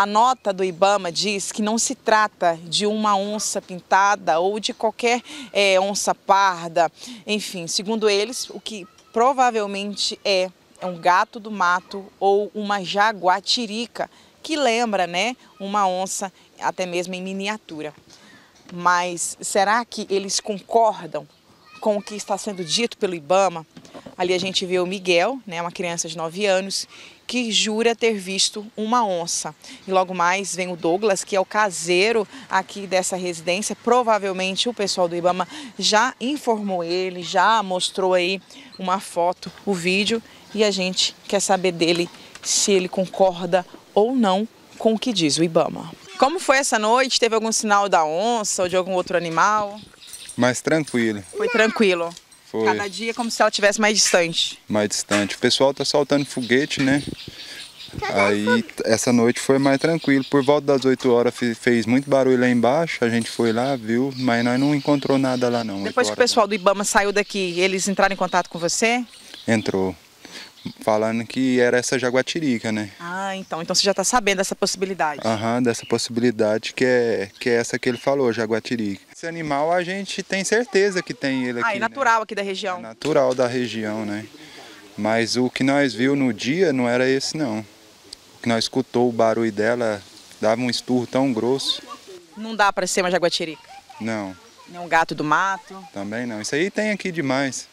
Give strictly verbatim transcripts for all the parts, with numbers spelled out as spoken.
A nota do Ibama diz que não se trata de uma onça pintada ou de qualquer é, onça parda. Enfim, segundo eles, o que provavelmente é, é um gato do mato ou uma jaguatirica, que lembra, né, uma onça até mesmo em miniatura. Mas será que eles concordam com o que está sendo dito pelo Ibama? Ali a gente vê o Miguel, né, uma criança de nove anos, que jura ter visto uma onça. E logo mais vem o Douglas, que é o caseiro aqui dessa residência. Provavelmente o pessoal do Ibama já informou ele, já mostrou aí uma foto, o vídeo, e a gente quer saber dele se ele concorda ou não com o que diz o Ibama. Como foi essa noite? Teve algum sinal da onça ou de algum outro animal? Mais tranquilo. Foi tranquilo? Foi. Cada dia como se ela estivesse mais distante? Mais distante. O pessoal tá soltando foguete, né? Aí essa noite foi mais tranquilo. Por volta das oito horas fez muito barulho lá embaixo, a gente foi lá, viu, mas nós não encontrou nada lá não. Depois que o pessoal do Ibama saiu daqui, eles entraram em contato com você? Entrou. Falando que era essa jaguatirica, né? Ah, então. Então você já está sabendo dessa possibilidade. Aham, dessa possibilidade que é, que é essa que ele falou, jaguatirica. Esse animal a gente tem certeza que tem ele aqui. Ah, é natural, né? Aqui da região. É natural da região, né? Mas o que nós viu no dia não era esse, não. O que nós escutou o barulho dela, dava um esturro tão grosso. Não dá para ser uma jaguatirica? Não. Nem um gato do mato? Também não. Isso aí tem aqui demais.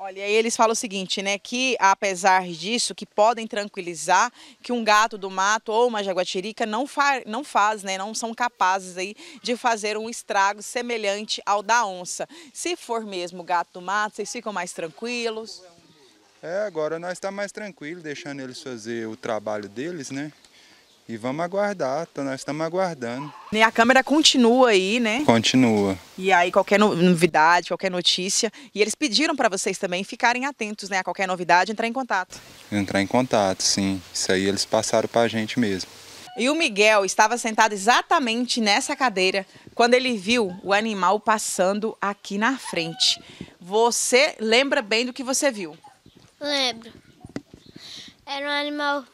Olha, aí eles falam o seguinte, né, que apesar disso, que podem tranquilizar que um gato do mato ou uma jaguatirica não, fa não faz, né, não são capazes aí de fazer um estrago semelhante ao da onça. Se for mesmo gato do mato, vocês ficam mais tranquilos? É, agora nós estamos mais tranquilos, deixando eles fazer o trabalho deles, né? E vamos aguardar, então nós estamos aguardando. E a câmera continua aí, né? Continua. E aí qualquer novidade, qualquer notícia. E eles pediram para vocês também ficarem atentos, né? A qualquer novidade, entrar em contato. Entrar em contato, sim. Isso aí eles passaram para a gente mesmo. E o Miguel estava sentado exatamente nessa cadeira quando ele viu o animal passando aqui na frente. Você lembra bem do que você viu? Lembro. Era um animal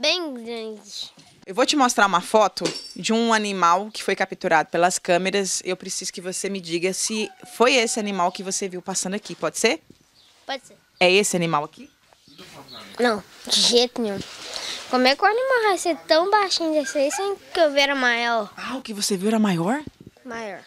bem grande. Eu vou te mostrar uma foto de um animal que foi capturado pelas câmeras. Eu preciso que você me diga se foi esse animal que você viu passando aqui. Pode ser? Pode ser. É esse animal aqui? Não, de jeito nenhum. Como é que o animal vai ser tão baixinho desse aí sem que eu ver maior? Ah, o que você viu era maior? Maior.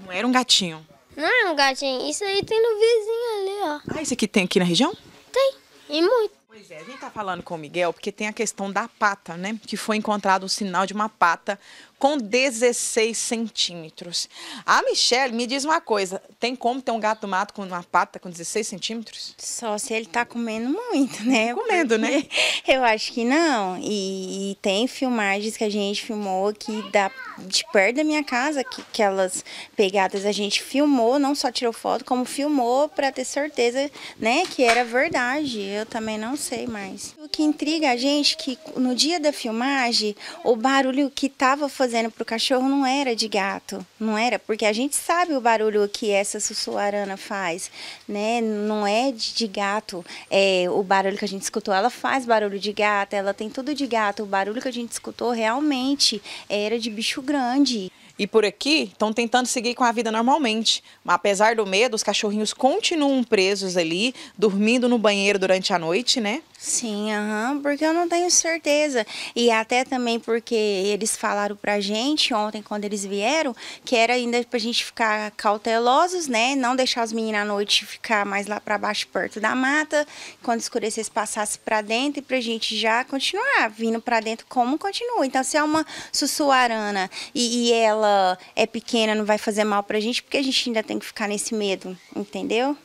Não era um gatinho? Não era um gatinho. Isso aí tem no vizinho ali, ó. Ah, esse aqui tem aqui na região? Tem, e muito. Pois é, a gente tá falando com o Miguel porque tem a questão da pata, né? Que foi encontrado um sinal de uma pata com dezesseis centímetros. A Michelle me diz uma coisa, tem como ter um gato do mato com uma pata com dezesseis centímetros? Só se ele tá comendo muito, né? Comendo, né? Eu acho que não. E, e tem filmagens que a gente filmou aqui da, de perto da minha casa, que aquelas pegadas a gente filmou, não só tirou foto, como filmou para ter certeza, né, que era verdade. Eu também não sei mais. O que intriga a gente que no dia da filmagem, o barulho que tava fazendo fazendo para o cachorro não era de gato, não era, porque a gente sabe o barulho que essa sussuarana faz, né? Não é de, de gato, é, o barulho que a gente escutou, ela faz barulho de gato, ela tem tudo de gato, o barulho que a gente escutou realmente era de bicho grande. E por aqui estão tentando seguir com a vida normalmente. Mas, apesar do medo, os cachorrinhos continuam presos ali, dormindo no banheiro durante a noite, né? Sim, aham, porque eu não tenho certeza. E até também porque eles falaram pra gente ontem, quando eles vieram, que era ainda pra gente ficar cautelosos, né? Não deixar os meninos à noite ficar mais lá pra baixo, perto da mata. Quando escurecesse, passasse pra dentro e pra gente já continuar vindo pra dentro como continua. Então, se é uma sussuarana e, e ela é pequena, não vai fazer mal pra gente, porque a gente ainda tem que ficar nesse medo, entendeu?